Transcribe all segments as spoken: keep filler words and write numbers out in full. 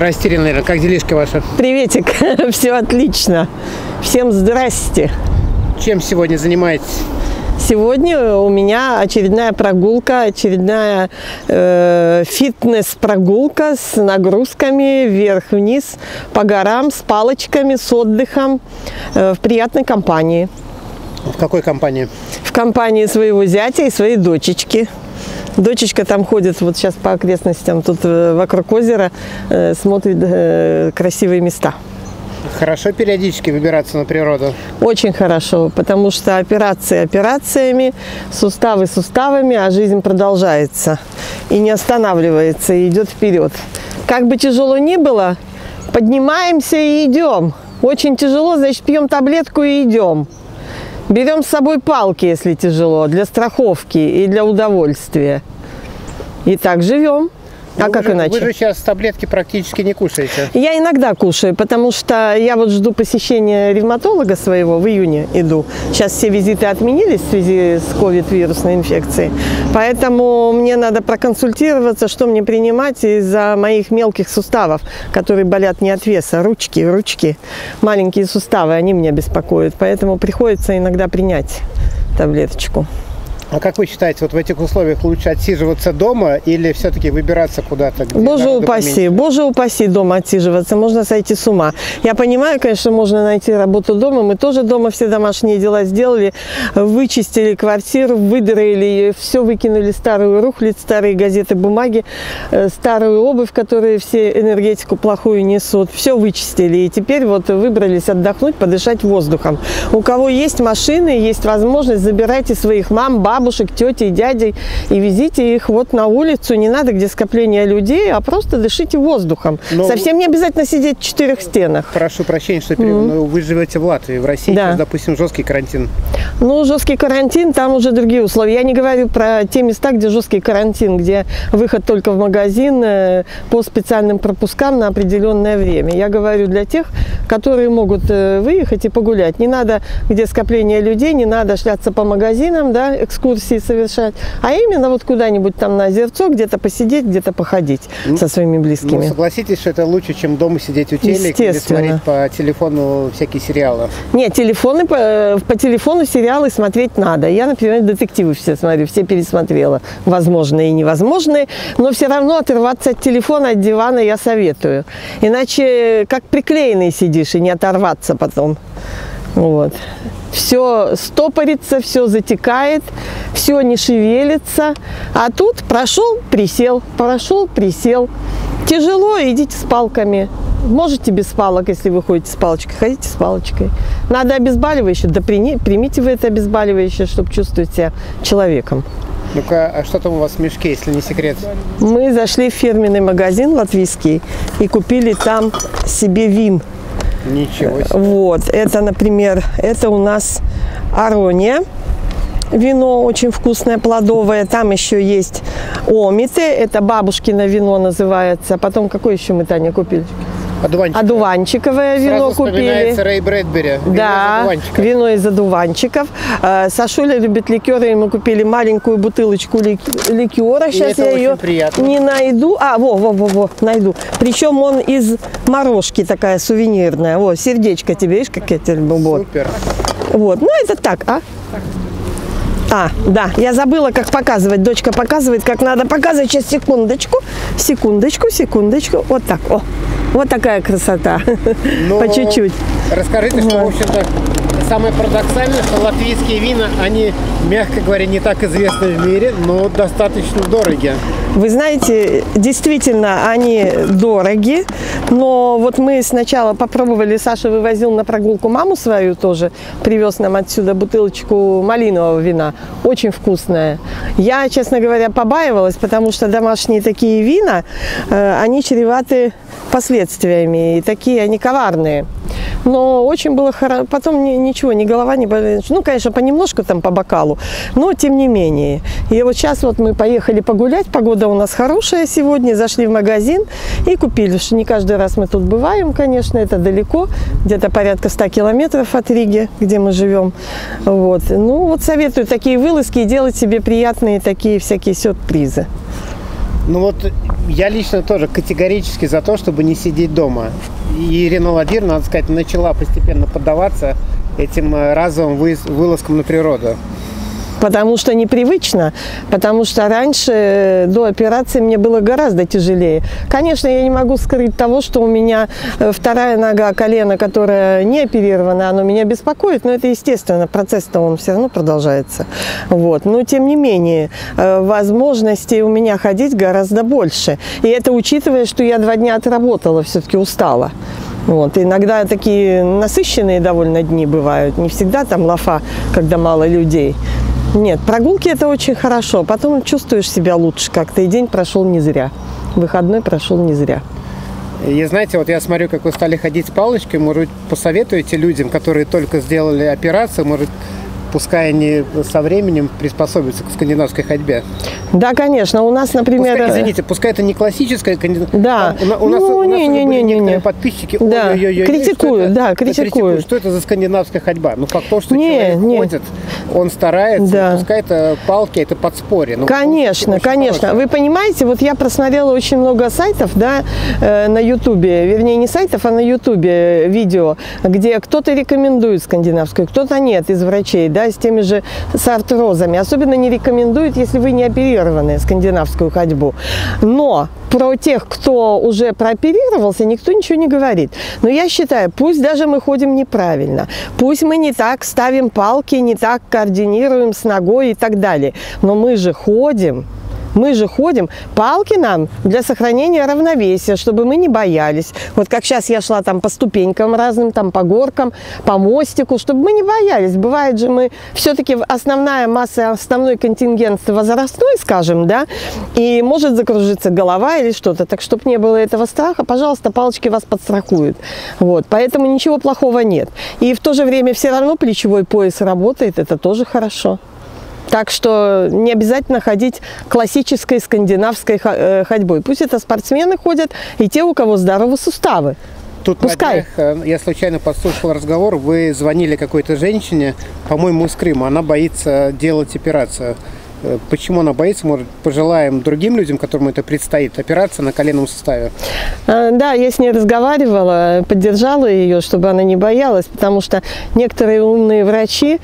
Растерян, наверное. Как делишки ваши? Приветик. Все отлично. Всем здрасте. Чем сегодня занимаетесь? Сегодня у меня очередная прогулка, очередная э, фитнес-прогулка с нагрузками вверх-вниз, по горам, с палочками, с отдыхом, э, в приятной компании. В какой компании? В компании своего зятя и своей дочечки. Дочечка там ходит вот сейчас по окрестностям, тут вокруг озера, э, смотрит э, красивые места. Хорошо периодически выбираться на природу? Очень хорошо, потому что операции операциями, суставы суставами, а жизнь продолжается и не останавливается, и идет вперед. Как бы тяжело ни было, поднимаемся и идем. Очень тяжело, значит, пьем таблетку и идем. Берем с собой палки, если тяжело, для страховки и для удовольствия. И так живем. А вы как же, иначе? Вы же сейчас таблетки практически не кушаете. Я иногда кушаю, потому что я вот жду посещения ревматолога своего, в июне иду. Сейчас все визиты отменились в связи с ковид-вирусной инфекцией. Поэтому мне надо проконсультироваться, что мне принимать из-за моих мелких суставов, которые болят не от веса. Ручки, ручки, маленькие суставы, они меня беспокоят. Поэтому приходится иногда принять таблеточку. А как вы считаете, вот в этих условиях лучше отсиживаться дома или все-таки выбираться куда-то? Боже упаси, боже упаси дома отсиживаться, можно сойти с ума. Я понимаю, конечно, можно найти работу дома, мы тоже дома все домашние дела сделали, вычистили квартиру, выдрали, все выкинули, старую рухлядь, старые газеты, бумаги, старую обувь, которые все энергетику плохую несут, все вычистили. И теперь вот выбрались отдохнуть, подышать воздухом. У кого есть машины, есть возможность, забирайте своих мам, баб, бабушек, тетей, дядей и везите их вот на улицу. Не надо, где скопление людей, а просто дышите воздухом. Но совсем не обязательно сидеть в четырех стенах. Прошу прощения, что перев... mm-hmm. Вы живете в Латвии, в России, да. Сейчас, допустим, жесткий карантин. Ну, жесткий карантин, там уже другие условия. Я не говорю про те места, где жесткий карантин, где выход только в магазин по специальным пропускам на определенное время. Я говорю для тех, которые могут выехать и погулять. Не надо, где скопление людей, не надо шляться по магазинам, да, экскурсии совершать, а именно вот куда-нибудь там на озерцо, где-то посидеть, где-то походить ну, со своими близкими. Ну, согласитесь, что это лучше, чем дома сидеть у телека или смотреть по телефону всякие сериалы. Нет, телефоны, по, по телефону сериалы смотреть надо. Я, например, детективы все смотрю, все пересмотрела, возможные и невозможные, но все равно оторваться от телефона, от дивана я советую. Иначе как приклеенный сидишь и не оторваться потом. Вот. Все стопорится, все затекает, все не шевелится. А тут прошел, присел, прошел, присел. Тяжело, идите с палками. Можете без палок, если вы ходите с палочкой, ходите с палочкой. Надо обезболивающее, да примите вы это обезболивающее, чтобы чувствовать себя человеком. Ну-ка, а что там у вас в мешке, если не секрет? Мы зашли в фирменный магазин латвийский и купили там себе вин. Ничего себе. Вот, это, например, это у нас арония, вино очень вкусное, плодовое. Там еще есть омите, это бабушкино вино называется. Потом, какое еще мы, Таня, купили? Одуванчиковое, одуванчиковое вино купили. Рэй Брэдбери. Вино, да, из вино из одуванчиков. Сашуля любит ликеры, и мы купили маленькую бутылочку ликера. Сейчас я ее приятно. не найду. А, во-во-во, найду. Причем он из морожки, такая сувенирная. Во, сердечко тебе, видишь, как я тебе люблю. Супер. Вот, ну это так, а? А, да, я забыла, как показывать. Дочка показывает, как надо показывать. Сейчас, секундочку, секундочку, секундочку. Вот так, о. Вот такая красота, но по чуть-чуть. Расскажите, что, в общем-то, самое парадоксальное, что латвийские вина, они, мягко говоря, не так известны в мире, но достаточно дороги. Вы знаете, действительно, они дороги, но вот мы сначала попробовали, Саша вывозил на прогулку маму свою тоже, привез нам отсюда бутылочку малинового вина, очень вкусная. Я, честно говоря, побаивалась, потому что домашние такие вина, они чреваты последствиями, и такие они коварные. Но очень было хорошо, потом ничего, ни голова не болела, ну, конечно, понемножку там по бокалу, но тем не менее. И вот сейчас вот мы поехали погулять, погода у нас хорошая сегодня, зашли в магазин и купили, что не каждый раз мы тут бываем, конечно, это далеко, где-то порядка ста километров от Риги, где мы живем. Вот. Ну, вот советую такие вылазки и делать себе приятные такие всякие сюрпризы. Ну вот я лично тоже категорически за то, чтобы не сидеть дома. И Ирина Владимировна, надо сказать, начала постепенно поддаваться этим разовым вылазкам на природу. Потому что непривычно, потому что раньше, до операции, мне было гораздо тяжелее. Конечно, я не могу скрыть того, что у меня вторая нога, колено, которая не оперирована, оно меня беспокоит, но это естественно, процесс-то он все равно продолжается. Вот. Но тем не менее, возможностей у меня ходить гораздо больше. И это учитывая, что я два дня отработала, все-таки устала. Вот. Иногда такие насыщенные довольно дни бывают, не всегда там лафа, когда мало людей. Нет, прогулки – это очень хорошо, потом чувствуешь себя лучше как-то, и день прошел не зря, выходной прошел не зря. И знаете, вот я смотрю, как вы стали ходить с палочкой, может быть, посоветуете людям, которые только сделали операцию, может, пускай они со временем приспособятся к скандинавской ходьбе. Да, конечно. У нас, например... Пускай, извините, пускай это не классическая... Да. У нас, ну, у нас не, не, не, не, не. подписчики... Да. Критикуют, да, критикуют. Что это за скандинавская ходьба? Ну, факт то, что не, человек не. ходит, он старается, да. Пускай это палки, это подспорье. Ну, конечно, очень, конечно. Хорошо. Вы понимаете, вот я просмотрела очень много сайтов, да, э, на Ютубе, вернее, не сайтов, а на Ютубе видео, где кто-то рекомендует скандинавскую, кто-то нет из врачей, да, с теми же с артрозами. Особенно не рекомендуют, если вы не оперированы, скандинавскую ходьбу. Но про тех, кто уже прооперировался, никто ничего не говорит. Но я считаю, пусть даже мы ходим неправильно, пусть мы не так ставим палки, не так координируем с ногой и так далее, но мы же ходим. Мы же ходим, палки нам для сохранения равновесия, чтобы мы не боялись. Вот как сейчас я шла там по ступенькам разным, там по горкам, по мостику, чтобы мы не боялись. Бывает же мы, все-таки основная масса, основной контингент возрастной, скажем, да, и может закружиться голова или что-то. Так, чтобы не было этого страха, пожалуйста, палочки вас подстрахуют. Вот, поэтому ничего плохого нет. И в то же время все равно плечевой пояс работает, это тоже хорошо. Так что не обязательно ходить классической скандинавской ходьбой. Пусть это спортсмены ходят и те, у кого здоровы суставы. Тут Пускай. На днях, я случайно подслушал разговор, вы звонили какой-то женщине, по-моему, из Крыма. Она боится делать операцию. Почему она боится? Может, пожелаем другим людям, которым это предстоит, операция на коленном суставе? Да, я с ней разговаривала, поддержала ее, чтобы она не боялась, потому что некоторые умные врачи,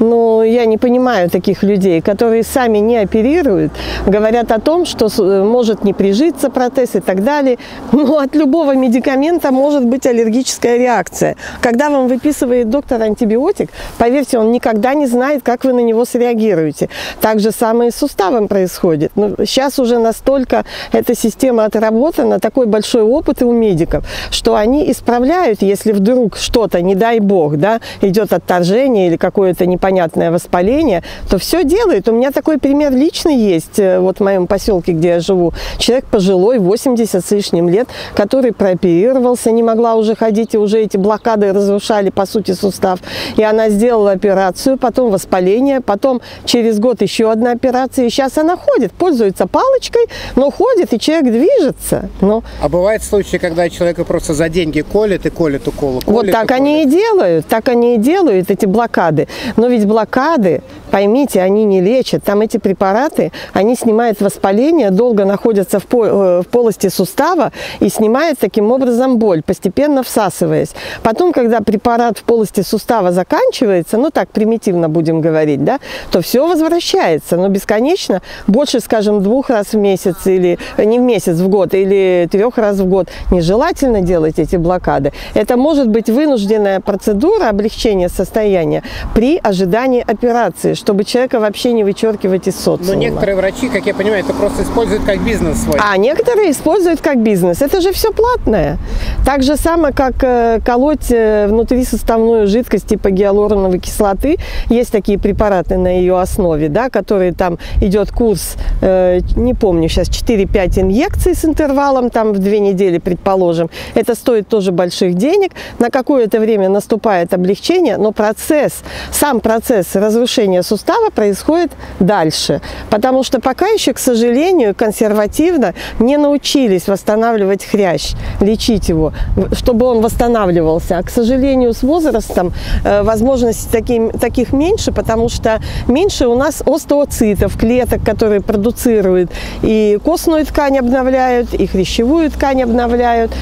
ну, я не понимаю таких людей, которые сами не оперируют, говорят о том, что может не прижиться протез и так далее. Но от любого медикамента может быть аллергическая реакция. Когда вам выписывает доктор антибиотик, поверьте, он никогда не знает, как вы на него среагируете. Так же самое и с суставом происходит. Но сейчас уже настолько эта система отработана, такой большой опыт и у медиков, что они исправляют, если вдруг что-то, не дай бог, да, идет отторжение или какое-то непонятное, понятное воспаление, то все делает. У меня такой пример лично есть. Вот в моем поселке, где я живу, человек пожилой, восемьдесят с лишним лет, который прооперировался, не могла уже ходить, и уже эти блокады разрушали, по сути, сустав. И она сделала операцию, потом воспаление, потом через год еще одна операция. И сейчас она ходит, пользуется палочкой, но ходит, и человек движется. Но... А бывают случаи, когда человека просто за деньги колет и колет уколы? Вот так они и делают, так они и делают, эти блокады. Но ведь блокады, поймите, они не лечат. Там эти препараты, они снимают воспаление, долго находятся в, по в полости сустава и снимают таким образом боль, постепенно всасываясь. Потом, когда препарат в полости сустава заканчивается, ну так примитивно будем говорить, да, то все возвращается, но бесконечно, больше, скажем, двух раз в месяц или не в месяц, в год или трех раз в год нежелательно делать эти блокады. Это может быть вынужденная процедура облегчения состояния при ожидании операции, чтобы человека вообще не вычеркивать из социума. Но некоторые врачи, как я понимаю, это просто используют как бизнес свой. А некоторые используют как бизнес. Это же все платное. Так же самое, как колоть внутрисуставную жидкость типа гиалуроновой кислоты. Есть такие препараты на ее основе, да, которые там идет курс, не помню сейчас, четыре-пять инъекций с интервалом там в две недели, предположим. Это стоит тоже больших денег. На какое-то время наступает облегчение, но процесс, сам процесс Процесс разрушения сустава происходит дальше. Потому что пока еще, к сожалению, консервативно не научились восстанавливать хрящ, лечить его, чтобы он восстанавливался. А, к сожалению, с возрастом возможностей таким, таких меньше, потому что меньше у нас остеоцитов, клеток, которые продуцируют и костную ткань обновляют, и хрящевую ткань обновляют.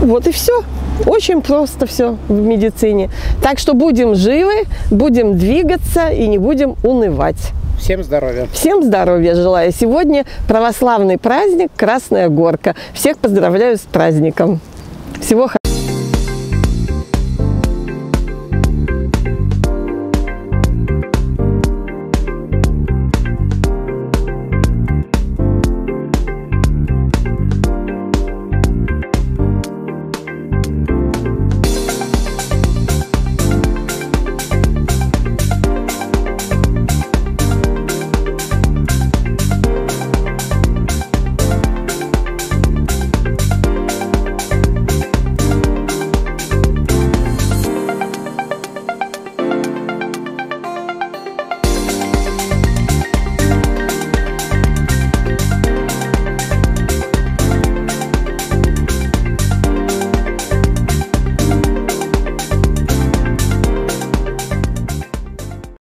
Вот и все. Очень просто все в медицине. Так что будем живы, будем двигаться и не будем унывать. Всем здоровья. Всем здоровья желаю. Сегодня православный праздник Красная Горка. Всех поздравляю с праздником. Всего хорошего.